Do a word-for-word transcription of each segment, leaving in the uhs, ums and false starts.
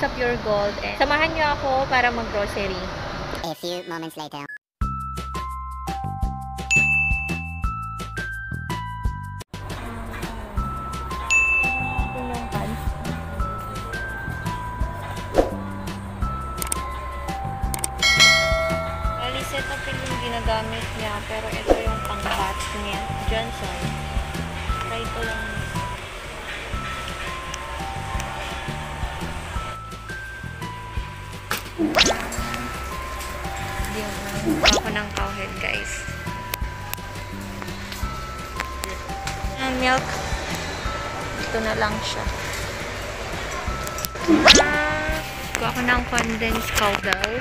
sa PUREGOLD. And samahan niyo ako para mag-grocery. A few moments later. Ito pili yung ginagamit niya, pero ito yung pang-batch niya. Johnson. Try ito lang. Hindi mo ako ng cowhead, guys. Ang milk. Ito na lang siya. Ah, kuha ko ng condensed cowbell.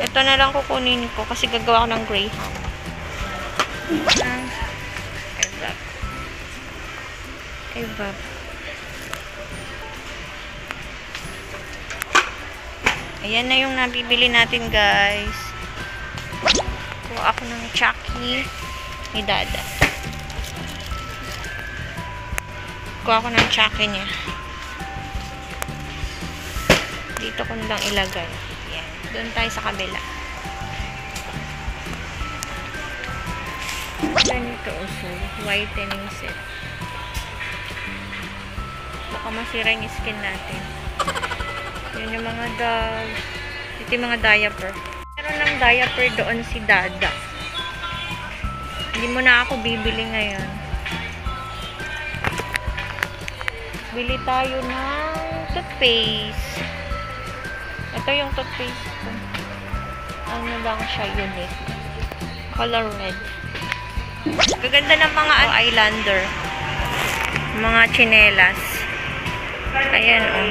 Ito na lang kukunin ko kasi gagawa ko ng greyhound. Ah, Ibab. Ibab. Ayan na yung nabibili natin, guys. Kuha ako ng Chucky ni Dada. Kuha ako ng Chucky niya. Dito ko nilang ilagay. Doon tayo sa kabila. Ganito also. Whitening set. Baka masira yung skin natin. Yun yung mga dog. Ito yung mga diaper. Meron ng diaper doon si Dada. Hindi mo na ako bibili ngayon. Bili tayo ng toothpaste. Ito yung toothpaste ko. Ano lang siya, unique. Color red. Gaganda ng mga eyelander. Mga chinelas. Ayan, oh.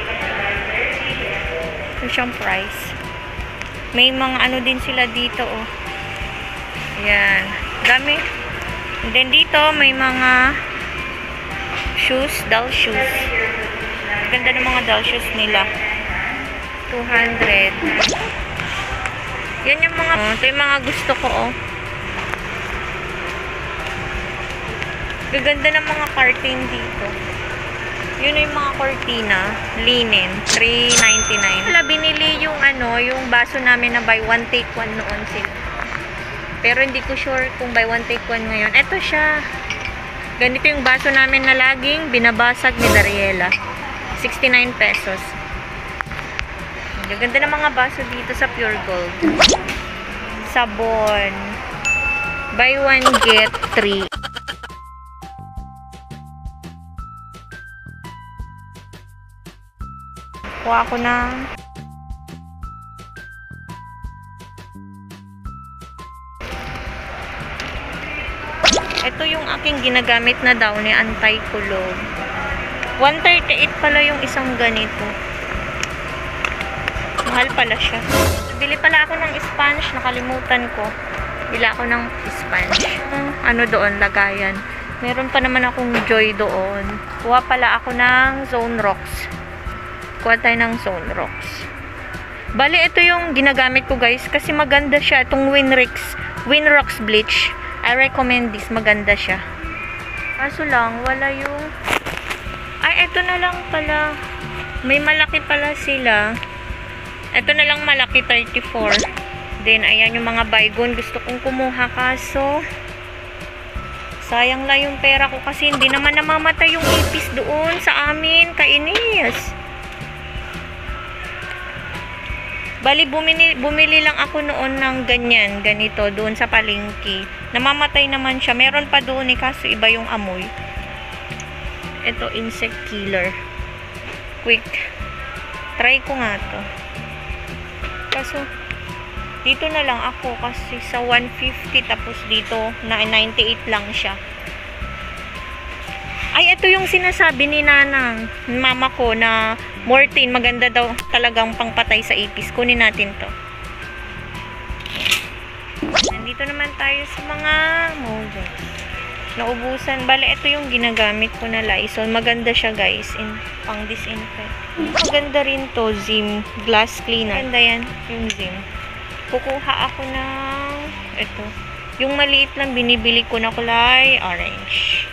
Ito siyang price. May mga ano din sila dito, oh. Ayan. Dami. And then dito, may mga shoes, doll shoes. Ganda ng mga doll shoes nila. two hundred. Yan yung mga, oh, ito yung mga gusto ko, oh. Gaganda ng mga curtain dito. Yun yung mga cortina, linen, three ninety-nine. Wala, binili yung ano, yung baso namin na buy one take one noon sila. Pero hindi ko sure kung buy one take one ngayon. Ito siya. Ganito yung baso namin na laging binabasag ni Dariela. sixty-nine pesos. Ganda ng mga baso dito sa PUREGOLD. Sabon. Buy one, get three. Kuha ko ng ito yung aking ginagamit na daw ni anti-kulog. one thirty-eight pala yung isang ganito. Mahal pala siya. Bili pala ako ng sponge. Nakalimutan ko. Bila ako ng sponge. Ano doon, lagayan. Meron pa naman akong Joy doon. Kuha pala ako ng Zone Rocks. Kuha tayo ng Zone Rocks. Bali, ito yung ginagamit ko, guys. Kasi maganda siya. Itong Winrex. Winrocks Bleach. I recommend this. Maganda siya. Kaso lang, wala yung... Ay, ito na lang pala. May malaki pala sila. Ito na lang malaki, thirty-four. Then, ayan yung mga baygon. Gusto kong kumuha kaso sayang lang yung pera ko kasi hindi naman namamatay yung ipis doon sa amin. Kainis. Bali, bumili, bumili lang ako noon ng ganyan, ganito, doon sa palengke. Namamatay naman siya. Meron pa doon eh, kaso iba yung amoy. Ito, insect killer. Quick. Try ko nga to. Kaso, dito na lang ako kasi sa one fifty tapos dito na ninety-eight lang siya. Ay, ito yung sinasabi ni Nanang, mama ko, na Mortin, maganda daw talagang pangpatay sa ipis. Kunin natin to. Nandito naman tayo sa mga mojo. Naubusan. Bale, ito yung ginagamit ko na Lysol. Maganda siya, guys. In, pang disinfect. Maganda rin to, Zim. Glass cleaner. Maganda yan. Yung Zim. Kukuha ako ng ito. Yung maliit lang, binibili ko na kulay orange.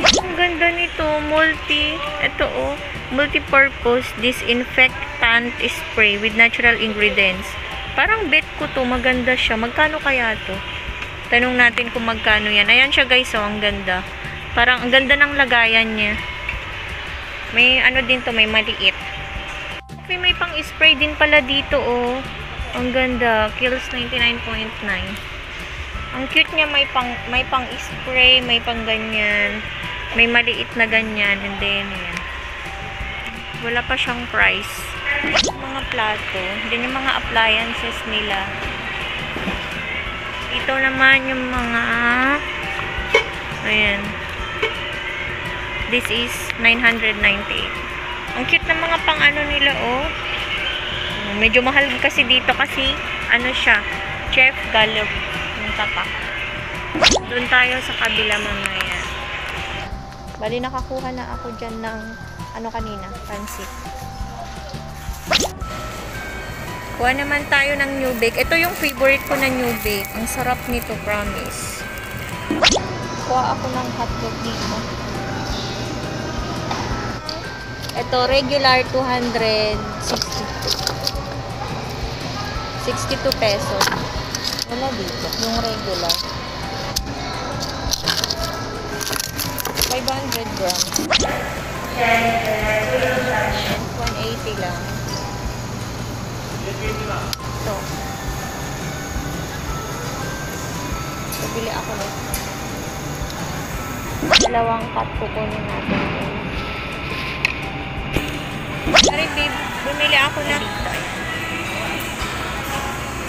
Ang ganda nito, multi, ito oh, multi-purpose disinfectant spray with natural ingredients. Parang bet ko to, maganda siya. Magkano kaya to? Tanong natin kung magkano yan. Ayan siya guys, oh, ang ganda. Parang ang ganda ng lagayan niya. May ano din to, may maliit. Okay, may pang-spray din pala dito oh. Ang ganda, Kills ninety-nine point nine. Ang cute niya, may pang may pang-spray, may pang ganyan. May maliit na ganyan, and then yan. Wala pa siyang price. Mga plato, din yung mga appliances nila. Ito naman yung mga ayan. This is nine ninety-eight. Ang cute ng mga pang ano nila oh. Medyo mahal kasi dito kasi ano siya, Chef Gallop yung tapak. Doon tayo sa kabila mamaya. Bali nakakuha na ako dyan ng ano kanina, pansit. Kuha naman tayo ng New Bake. Ito yung favorite ko na New Bake. Ang sarap nito, promise. Kuha ako ng hotdog dito. Ito, regular two sixty-two pesos. Wala dito, yung regular. five hundred grams. one eighty lang. Ito. Pabili ako lang. Dalawang cut kukunin natin. Sorry babe, bumili ako na.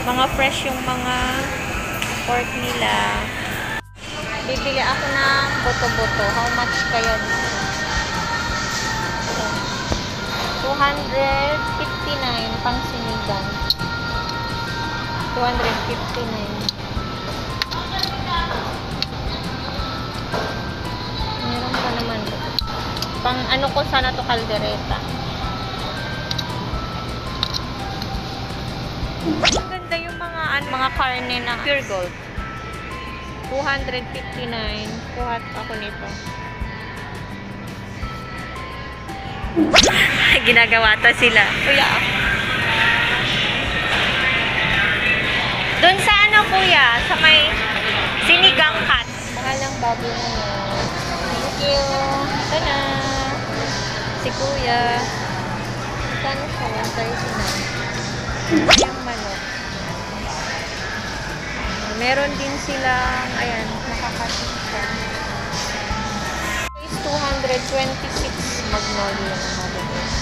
Mga fresh yung mga pork nila. Bibili ako ng boto-boto. How much kaya dito? two fifty-nine pang sinigang. two fifty-nine. Meron pa naman to. Pang ano ko sana to, kaldereta. Ang ganda yung mga an mga karne na Pure Gold. two fifty-nine. Kuhat ako nito. Ginagawa to sila. Kuya. Doon sa ano kuya? Sa may sinigang cut. Mahalang baboy na yun. Thank you. Ito na. Si kuya. Saan siya? thirty-nine. Yung manok. Meron din silang, ayan, nakakasin siya. It's two twenty-six magnolia na mabibis.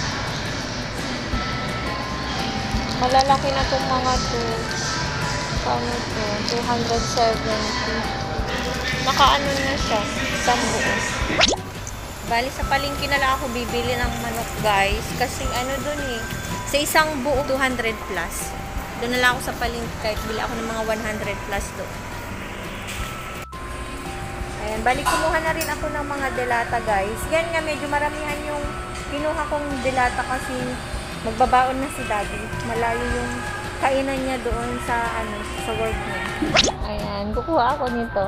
Malalaki na itong mga to. Paano to? two seventy. Nakaano na siya. Isang buo. Bali, sa palingki na lang ako bibili ng manok, guys. Kasi ano dun eh. Sa isang buo, two hundred plus. Doon na lang ako sa palingki. Kahit bili ako ng mga one hundred plus doon. Ayan. Bali, kumuha na rin ako ng mga delata, guys. Yan nga, medyo maramihan yung kinuha kong delata kasi magbabaon na si Daddy. Malayo yung kainan niya doon sa ano, sa work niya. Ayan, kukuha ako nito.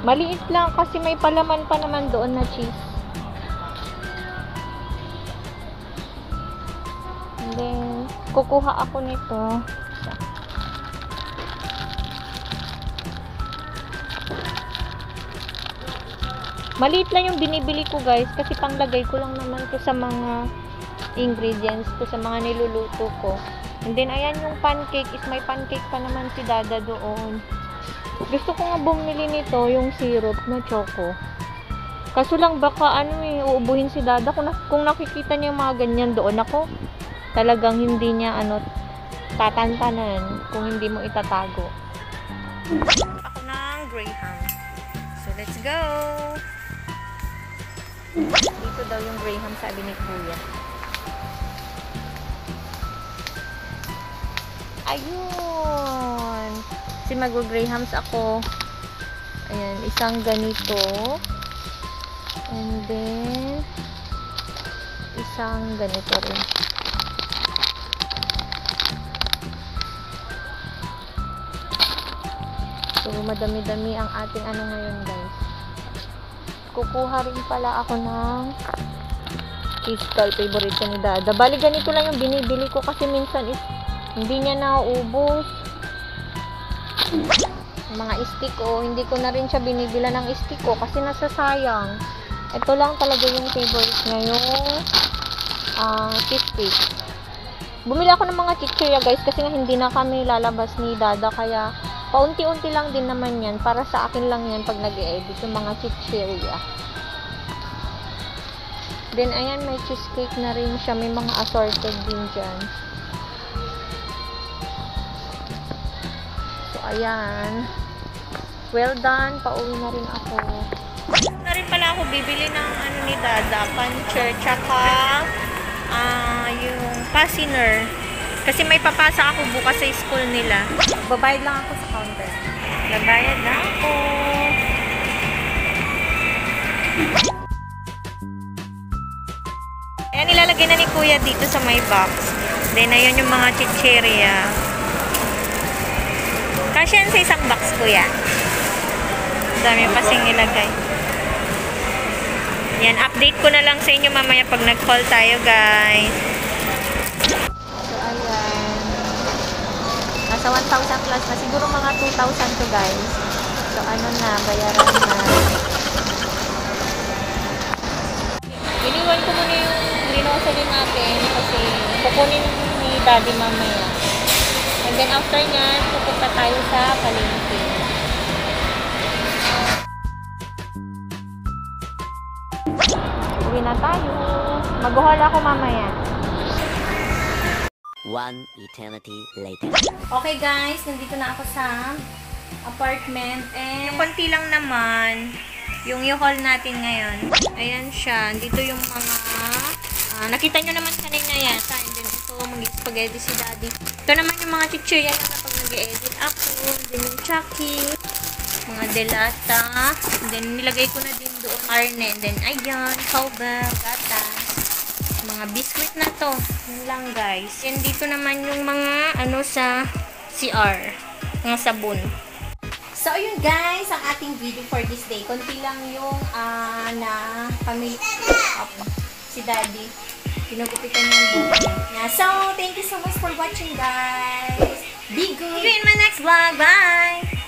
Maliit lang kasi may palaman pa naman doon na cheese. And then, kukuha ako nito. Maliit lang yung binibili ko, guys, kasi panglagay ko lang naman ko sa mga ingredients ko sa mga niluluto ko. And then ayan yung pancake, is may pancake pa naman si Dada doon. Gusto ko nga bumili nito yung syrup na choco. Kaso lang baka ano eh, uubuhin si Dada kung, na kung nakikita niya yung mga ganyan doon ako. Talagang hindi niya ano tatantanan kung hindi mo itatago. Ako ng Greyhound. So let's go. Dito daw yung Greyhound sabi ni Kuya. Ayun! Kasi mag-greyhams ako. Ayan, isang ganito. And then, isang ganito rin. So, madami-dami ang ating ano ngayon, guys. Kukuha rin pala ako ng crystal, favorite ni Dada. Bali ganito lang yung binibili ko kasi minsan is hindi niya nauubos. Mga stick ko, oh, hindi ko na rin siya binibila ng stick ko kasi nasasayang. Ito lang talaga yung favorite niya, yung uh, stick. Bumili ako ng mga chichirya guys kasi nga hindi na kami lalabas ni Dada kaya paunti-unti lang din naman yan. Para sa akin lang yan pag nag-e-edit yung mga chichirya. Then ayan, may cheesecake na rin siya. May mga assorted din dyan. So ayan. Well done. Pauwi na rin ako. Na rin pala ako bibili ng ano ni Dada. Puncher. Tsaka uh, yung fastener. Kasi may papasa ako bukas sa school nila. Babayad lang ako sa counter. Babayad na ako. Ayan, nilalagay na ni Kuya dito sa may box. Then, ayun yung mga chichirya. Kasi yan sa isang box, Kuya. Dami pasing ilagay. Ayan, update ko na lang sa inyo mamaya pag nag-call tayo, guys. Sa one thousand plus na. Siguro mga two thousand to guys. So ano na, bayaran na. Iniwan ko muna yung linosa din natin kasi kukunin ni Daddy mamaya. And then after nyan, pupunta tayo sa palengke. Uwi na tayo. Maghuhol ako mamaya. One eternity later. Okay guys, nandito na ako sa apartment and konti lang naman yung U-Haul natin ngayon. Ayan siya. Dito yung mga uh, nakita nyo naman kanina yan. And then ito, mag-spaghetti si Daddy. Ito naman yung mga chichirya na kapag nag-edit ako. Then yung chucky, mga delata. Then nilagay ko na din doon karne. And then ayan, cowbell, gata. Mga biscuit na to. Yun lang guys. Yan dito naman yung mga ano sa C R. Mga sabon. So yun guys, ang ating video for this day. Konti lang yung uh, na family up. Si Daddy. Pinugupitan yung video niya. So thank you so much for watching guys. Be good. See you in my next vlog. Bye!